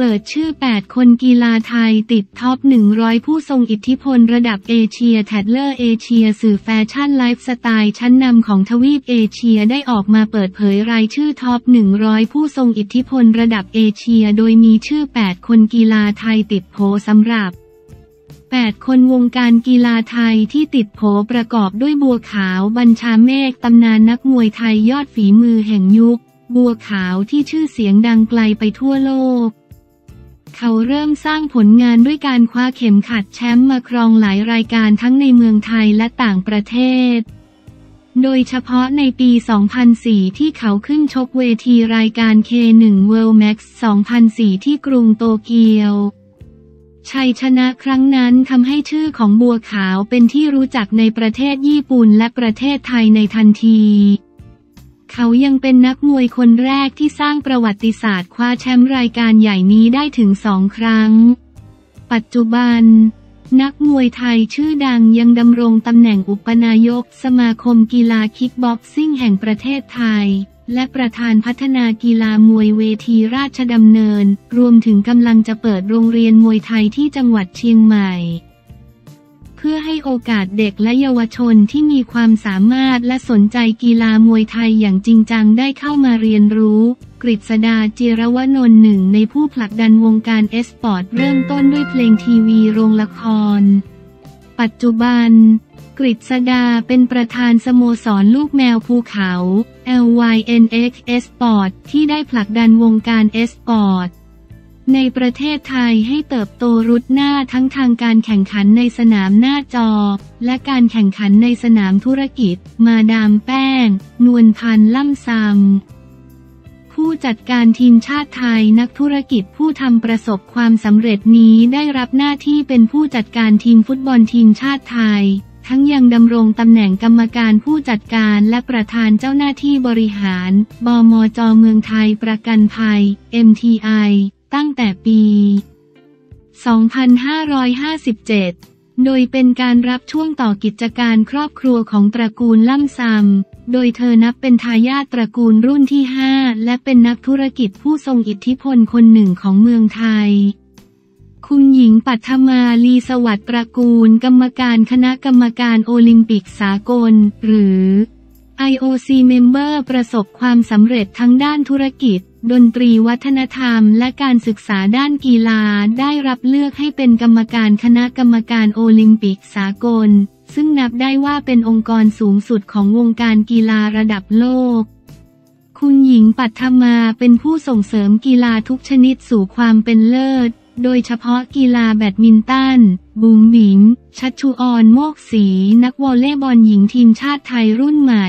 เปิดชื่อ8คนกีฬาไทยติดท็อป100ผู้ทรงอิทธิพลระดับเอเชียแทดเลอร์เอเชียสื่อแฟชั่นไลฟ์สไตล์ชั้นนำของทวีปเอเชียได้ออกมาเปิดเผยรายชื่อท็อป100ผู้ทรงอิทธิพลระดับเอเชียโดยมีชื่อ8คนกีฬาไทยติดโผสำหรับ8คนวงการกีฬาไทยที่ติดโผประกอบด้วยบัวขาวบัญชาเมฆตำนานนักมวยไทยยอดฝีมือแห่งยุคบัวขาวที่ชื่อเสียงดังไกลไปทั่วโลกเขาเริ่มสร้างผลงานด้วยการคว้าเข็มขัดแชมป์มาครองหลายรายการทั้งในเมืองไทยและต่างประเทศโดยเฉพาะในปี 2004 ที่เขาขึ้นชกเวทีรายการ K-1 World MAX 2004 ที่กรุงโตเกียวชัยชนะครั้งนั้นทำให้ชื่อของบัวขาวเป็นที่รู้จักในประเทศญี่ปุ่นและประเทศไทยในทันทีเขายังเป็นนักมวยคนแรกที่สร้างประวัติศาสตร์คว้าแชมป์รายการใหญ่นี้ได้ถึง2 ครั้งปัจจุบันนักมวยไทยชื่อดังยังดำรงตำแหน่งอุปนายกสมาคมกีฬาคิกบ็อกซิ่งแห่งประเทศไทยและประธานพัฒนากีฬามวยเวทีราชดำเนินรวมถึงกำลังจะเปิดโรงเรียนมวยไทยที่จังหวัดเชียงใหม่เพื่อให้โอกาสเด็กและเยาวชนที่มีความสามารถและสนใจกีฬามวยไทยอย่างจริงจังได้เข้ามาเรียนรู้กฤษดา จิรวนนท์หนึ่งในผู้ผลักดันวงการเอสปอร์ตเริ่มต้นด้วยเพลงทีวีโรงละครปัจจุบันกฤษดาเป็นประธานสโมสรลูกแมวภูเขา LYNX Esports ที่ได้ผลักดันวงการเอสปอร์ตในประเทศไทยให้เติบโตรุดหน้าทั้งทางการแข่งขันในสนามหน้าจอและการแข่งขันในสนามธุรกิจมาดามแป้งนวลพันธ์ล่ำซำผู้จัดการทีมชาติไทยนักธุรกิจผู้ทำประสบความสำเร็จนี้ได้รับหน้าที่เป็นผู้จัดการทีมฟุตบอลทีมชาติไทยทั้งยังดำรงตำแหน่งกรรมการผู้จัดการและประธานเจ้าหน้าที่บริหารบมจ.เมืองไทยประกันภัย MTIตั้งแต่ปี 2557 โดยเป็นการรับช่วงต่อกิจการครอบครัวของตระกูลล่ำซำโดยเธอนับเป็นทายาทตระกูลรุ่นที่ 5 และเป็นนักธุรกิจผู้ทรงอิทธิพลคนหนึ่งของเมืองไทยคุณหญิงปัทมา ลีสวัสดิ์ตระกูลกรรมการคณะกรรมการโอลิมปิกสากลหรือ IOC Member ประสบความสำเร็จทั้งด้านธุรกิจดนตรีวัฒนธรรมและการศึกษาด้านกีฬาได้รับเลือกให้เป็นกรรมการคณะกรรมการโอลิมปิกสากลซึ่งนับได้ว่าเป็นองค์กรสูงสุดของวงการกีฬาระดับโลกคุณหญิงปัทมาเป็นผู้ส่งเสริมกีฬาทุกชนิดสู่ความเป็นเลิศโดยเฉพาะกีฬาแบดมินตันบุ๋มบิ๋มชัชชุอร โมกศรีนักวอลเลย์บอลหญิงทีมชาติไทยรุ่นใหม่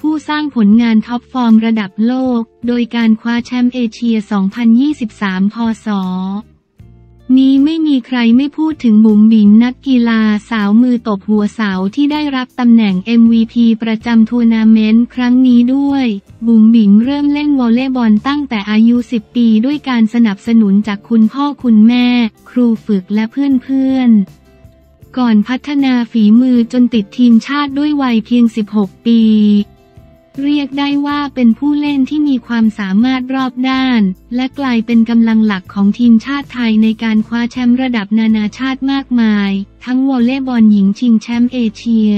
ผู้สร้างผลงานท็อปฟอร์มระดับโลกโดยการคว้าแชมป์เอเชีย 2023 พ.ศ.นี้ไม่มีใครไม่พูดถึงบุ๋มบิ๋มนักกีฬาสาวมือตบหัวเสาที่ได้รับตำแหน่ง MVP ประจำทัวร์นาเมนต์ครั้งนี้ด้วยบุ๋มบิ๋มเริ่มเล่นวอลเลย์บอลตั้งแต่อายุ10 ปีด้วยการสนับสนุนจากคุณพ่อคุณแม่ครูฝึกและเพื่อนๆก่อนพัฒนาฝีมือจนติดทีมชาติด้วยวัยเพียง16 ปีเรียกได้ว่าเป็นผู้เล่นที่มีความสามารถรอบด้านและกลายเป็นกำลังหลักของทีมชาติไทยในการคว้าแชมป์ระดับนานาชาติมากมายทั้งวอลเลย์บอลหญิงชิงแชมป์เอเชีย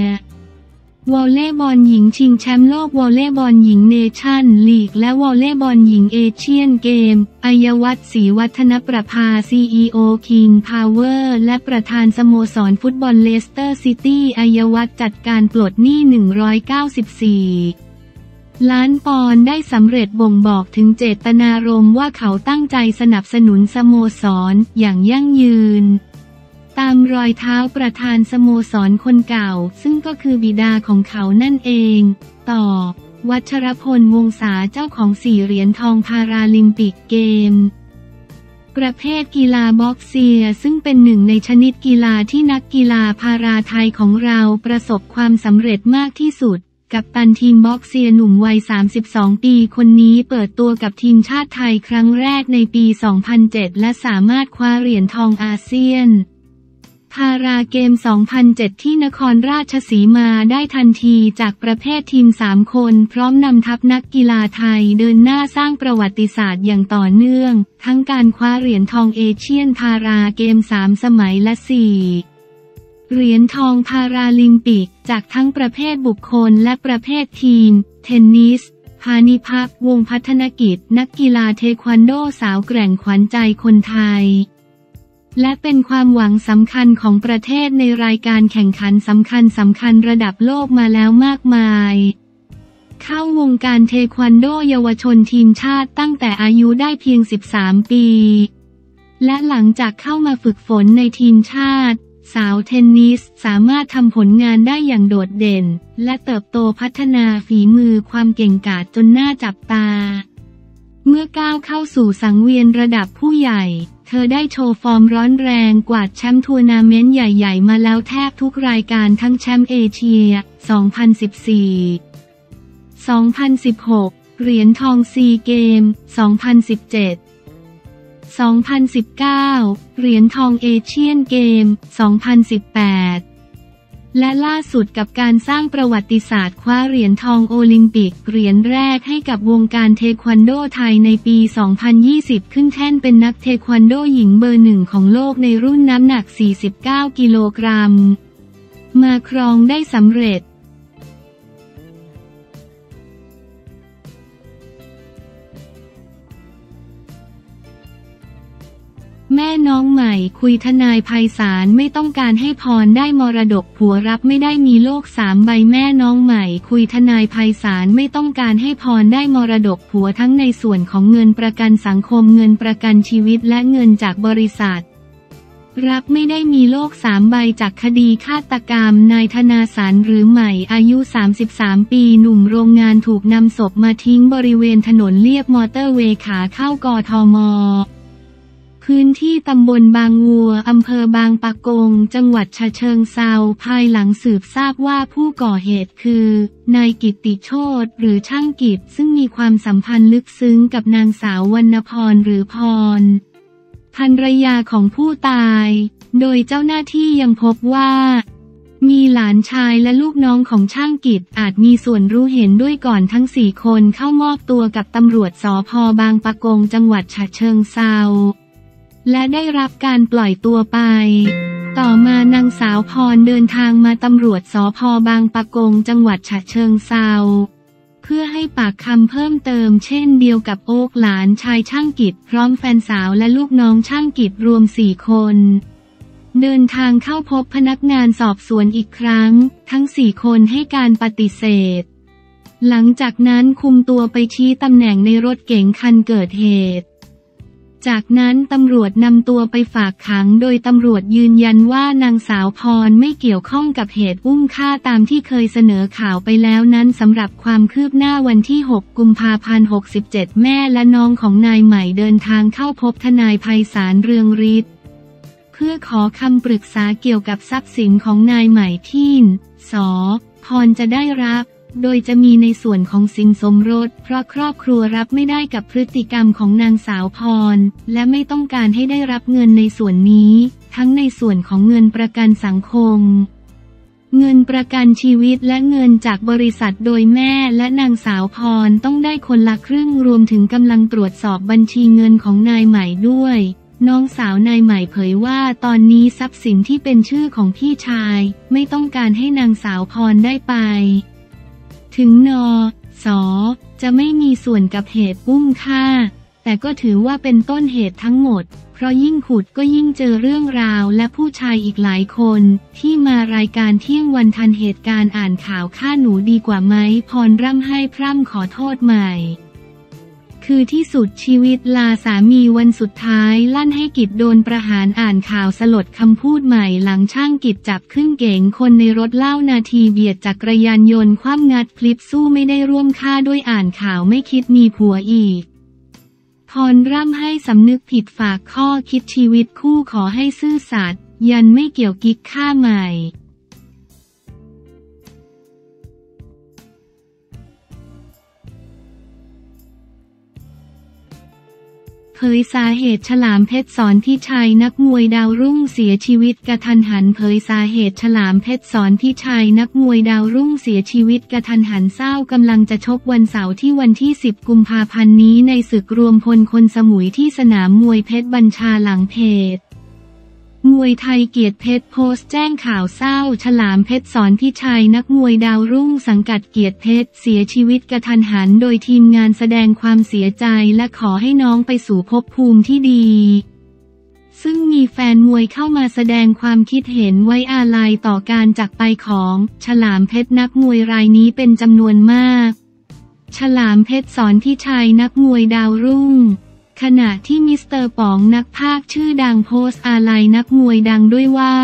วอลเลย์บอลหญิงชิงแชมป์โลกวอลเลย์บอลหญิงเนชั่นลีกและวอลเลย์บอลหญิงเอเชียนเกมอัยวัฒน์ ศรีวัฒนประภา CEO King Power และประธานสโมสรฟุตบอลเลสเตอร์ซิตี้อัยวัฒน์จัดการปลดหนี้194 ล้านปอนด์ได้สำเร็จบ่งบอกถึงเจตนารมณ์ว่าเขาตั้งใจสนับสนุนสโมสรอย่างยั่งยืนตามรอยเท้าประธานสโมสรคนเก่าซึ่งก็คือบิดาของเขานั่นเองต่อวัชรพลวงศ์ษาเจ้าของ4 เหรียญทองพาราลิมปิกเกมประเภทกีฬาบ็อกเซียซึ่งเป็นหนึ่งในชนิดกีฬาที่นักกีฬาพาราไทยของเราประสบความสำเร็จมากที่สุดกัปตันทีมบ็อกเซียหนุ่มวัย32 ปีคนนี้เปิดตัวกับทีมชาติไทยครั้งแรกในปี 2007 และสามารถคว้าเหรียญทองอาเซียน พาราเกม2007ที่นครราชสีมาได้ทันทีจากประเภททีม3คนพร้อมนำทัพนักกีฬาไทยเดินหน้าสร้างประวัติศาสตร์อย่างต่อเนื่องทั้งการคว้าเหรียญทองเอเชียนพาราเกม3สมัยและ4เหรียญทองพาราลิมปิกจากทั้งประเภทบุคคลและประเภททีมเทนนิสพานิพักวงพัฒนกิจนักกีฬาเทควันโดสาวแกร่งขวัญใจคนไทยและเป็นความหวังสำคัญของประเทศในรายการแข่งขันสำคัญระดับโลกมาแล้วมากมายเข้าวงการเทควันโดเยาวชนทีมชาติตั้งแต่อายุได้เพียง13ปีและหลังจากเข้ามาฝึกฝนในทีมชาติสาวเทนนิสสามารถทำผลงานได้อย่างโดดเด่นและเติบโตพัฒนาฝีมือความเก่งกาจจนน่าจับตาเมื่อก้าวเข้าสู่สังเวียนระดับผู้ใหญ่เธอได้โชว์ฟอร์มร้อนแรงกวาดแชมป์ทัวร์นาเมนต์ใหญ่ๆมาแล้วแทบทุกรายการทั้งแชมป์เอเชีย 2014 2016 เหรียญทองซีเกม 2017 2019 เหรียญทองเอเชียนเกม 2018 และล่าสุดกับการสร้างประวัติศาสตร์คว้าเหรียญทองโอลิมปิกเหรียญแรกให้กับวงการเทควันโดไทยในปี 2020 ขึ้นแท่นเป็นนักเทควันโดหญิงเบอร์หนึ่งของโลกในรุ่นน้ำหนัก 49 กิโลกรัมมาครองได้สำเร็จแม่น้องใหม่คุยทนายไพศาลไม่ต้องการให้พรได้มรดกผัวรับไม่ได้มีโลก3ใบแม่น้องใหม่คุยทนายไพศาลไม่ต้องการให้พรได้มรดกผัวทั้งในส่วนของเงินประกันสังคมเงินประกันชีวิตและเงินจากบริษัทรับไม่ได้มีโลก3ใบจากคดีฆาตกรรมนายธนาสารหรือใหม่อายุ33ปีหนุ่มโรงงานถูกนำศพมาทิ้งบริเวณถนนเลียบมอเตอร์เวย์ขาเข้ากทมพื้นที่ตำบลบางวัวอำเภอบางปะกงจังหวัดฉะเชิงเทราภายหลังสืบทราบว่าผู้ก่อเหตุคือนายกิตติโชติหรือช่างกิจซึ่งมีความสัมพันธ์ลึกซึ้งกับนางสาววรรณพรหรือพรภรรยาของผู้ตายโดยเจ้าหน้าที่ยังพบว่ามีหลานชายและลูกน้องของช่างกิจอาจมีส่วนรู้เห็นด้วยก่อนทั้ง4คนเข้ามอบตัวกับตำรวจสภ.บางปะกงจังหวัดฉะเชิงเทราและได้รับการปล่อยตัวไปต่อมานางสาวพรเดินทางมาตำรวจสภ.บางปะกงจังหวัดฉะเชิงเทราเพื่อให้ปากคำเพิ่มเติมเช่นเดียวกับโอ๊กหลานชายช่างกิจพร้อมแฟนสาวและลูกน้องช่างกิจรวม4คนเดินทางเข้าพบพนักงานสอบสวนอีกครั้งทั้ง4คนให้การปฏิเสธหลังจากนั้นคุมตัวไปชี้ตำแหน่งในรถเก๋งคันเกิดเหตุจากนั้นตำรวจนำตัวไปฝากขังโดยตำรวจยืนยันว่านางสาวพรไม่เกี่ยวข้องกับเหตุอุ้มฆ่าตามที่เคยเสนอข่าวไปแล้วนั้นสำหรับความคืบหน้าวันที่6 กุมภาพันธ์ 67แม่และน้องของนายใหม่เดินทางเข้าพบทนายไพศาลเรืองฤทธิ์เพื่อขอคำปรึกษาเกี่ยวกับทรัพย์สินของนายใหม่ที่สพรจะได้รับโดยจะมีในส่วนของสินสมรสเพราะครอบครัวรับไม่ได้กับพฤติกรรมของนางสาวพรและไม่ต้องการให้ได้รับเงินในส่วนนี้ทั้งในส่วนของเงินประกันสังคมเงินประกันชีวิตและเงินจากบริษัทโดยแม่และนางสาวพรต้องได้คนละครึ่งรวมถึงกำลังตรวจสอบบัญชีเงินของนายใหม่ด้วยน้องสาวนายใหม่เผยว่าตอนนี้ทรัพย์สินที่เป็นชื่อของพี่ชายไม่ต้องการให้นางสาวพรได้ไปถึงนสจะไม่มีส่วนกับเหตุอุ้มฆ่าแต่ก็ถือว่าเป็นต้นเหตุทั้งหมดเพราะยิ่งขุดก็ยิ่งเจอเรื่องราวและผู้ชายอีกหลายคนที่มารายการเที่ยงวันทันเหตุการณ์อ่านข่าวฆ่าหนูดีกว่าไหมพรร่ำไห้พร่ำขอโทษใหม่คือที่สุดชีวิตลาสามีวันสุดท้ายลั่นให้กิจโดนประหารอ่านข่าวสลดคำพูดใหม่หลังช่างกิจจับขึ้นเก๋งคนในรถเล่านาทีเบียดจักรยานยนต์คว่ำงัดคลิปสู้ไม่ได้ร่วมฆ่าด้วยอ่านข่าวไม่คิดมีผัวอีกพรร่ำให้สำนึกผิดฝากข้อคิดชีวิตคู่ขอให้ซื่อสัตย์ยันไม่เกี่ยวกิ๊กฆ่าใหม่พ เผยสาเหตุฉลามเพชรสอนที่ชัยนักมวยดาวรุ่งเสียชีวิตกระทันหันเผยสาเหตุฉลามเพชรสอนที่ชัยนักมวยดาวรุ่งเสียชีวิตกระทันหันเศร้ากำลังจะชกวันเสาร์ที่วันที่10 กุมภาพันธ์นี้ในศึกรวมพลคนสมุยที่สนามมวยเพชรบัญชาหลังเพจมวยไทยเกียรติเพชรโพสต์แจ้งข่าวเศร้าฉลามเพชรสอนที่ชัยนักมวยดาวรุ่งสังกัดเกียรติเพชรเสียชีวิตกระทันหันโดยทีมงานแสดงความเสียใจและขอให้น้องไปสู่ภพภูมิที่ดีซึ่งมีแฟนมวยเข้ามาแสดงความคิดเห็นไว้อาลัยต่อการจักไปของฉลามเพชรนักมวยรายนี้เป็นจำนวนมากฉลามเพชรสอนที่ชัยนักมวยดาวรุ่งขณะที่มิสเตอร์ป๋องนักพากย์ชื่อดังโพสต์อาลัยนักมวยดังด้วยว่า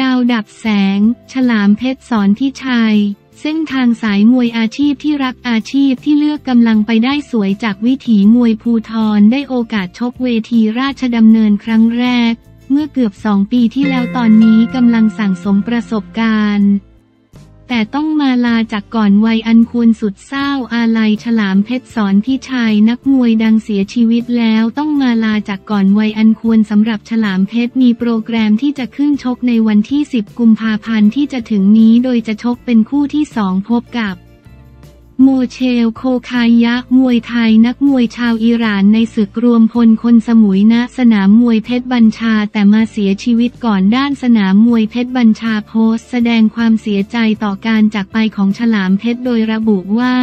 ดาวดับแสงฉลามเพชรสอนที่ชัยเส้นทางสายมวยอาชีพที่รักอาชีพที่เลือกกำลังไปได้สวยจากวิถีมวยภูธรได้โอกาสชกเวทีราชดำเนินครั้งแรกเมื่อเกือบ2 ปีที่แล้วตอนนี้กำลังสั่งสมประสบการณ์แต่ต้องมาลาจากก่อนวัยอันควรสุดเศร้าอาลัยฉลามเพชรสอนที่ชัยนักมวยดังเสียชีวิตแล้วต้องมาลาจากก่อนวัยอันควรสำหรับฉลามเพชรมีโปรแกรมที่จะขึ้นชกในวันที่10 กุมภาพันธ์ที่จะถึงนี้โดยจะชกเป็นคู่ที่2พบกับโมเชลโคคายะมวยไทยนักมวยชาวอิหร่านในศึกรวมพลคนสมุยณสนามมวยเพชรบัญชาแต่มาเสียชีวิตก่อนด้านสนามมวยเพชรบัญชาโพสต์แสดงความเสียใจต่อการจากไปของฉลามเพชรโดยระบุว่า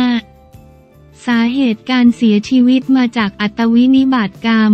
สาเหตุการเสียชีวิตมาจากอัตวินิบาตกรรม